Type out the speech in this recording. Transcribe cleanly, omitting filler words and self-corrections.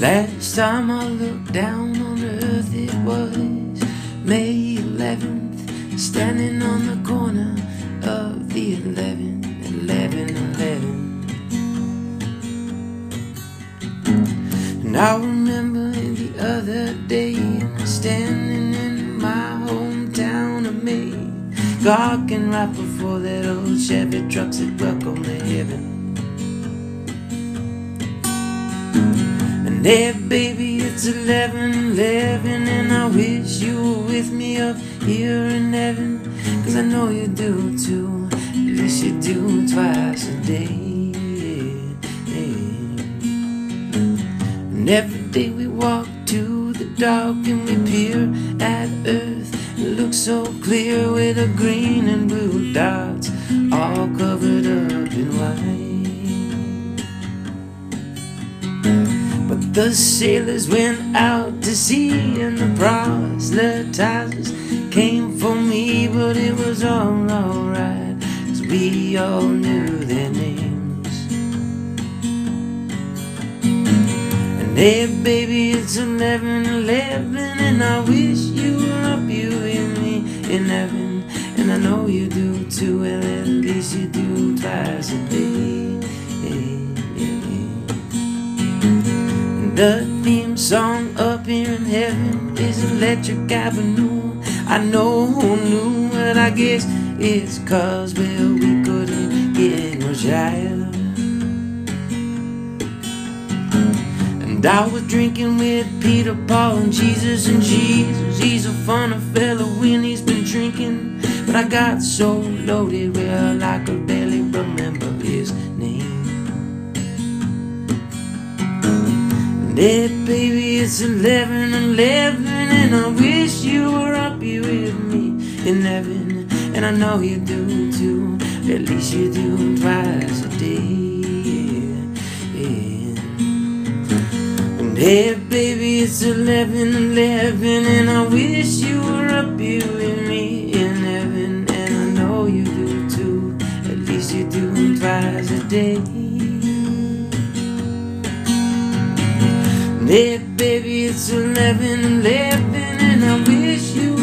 Last time I looked down on earth, it was May 11th, standing on the corner of the 11:11. And I remember the other day, standing in my hometown of Maine, gawking right before that old Chevy truck said, "Welcome to heaven." Hey baby, it's 11:11, and I wish you were with me up here in heaven, 'cause I know you do too, at least you do twice a day, And every day we walk to the dark and we peer at earth, it looks so clear with the green and blue dots all covered up in white. The sailors went out to sea and the proselytizers came for me, but it was all alright, 'cause we all knew their names. And hey baby, it's 11:11, and I wish you were up here with me in heaven, and I know you do too, well at least you do twice a day. The theme song up here in heaven is Electric Avenue. I know who knew, but I guess it's 'cause, well, we couldn't get much higher. And I was drinking with Peter, Paul, and Jesus, he's a funny fella when he's been drinking, but I got so loaded, well, I could barely remember his name. Hey baby, it's 11:11, and I wish you were up here with me in heaven, and I know you do too, at least you do twice a day, And hey baby, it's 11:11, and I wish you were up here with me in heaven, and I know you do too, at least you do twice a day. Hey baby, it's 11:11, and I wish you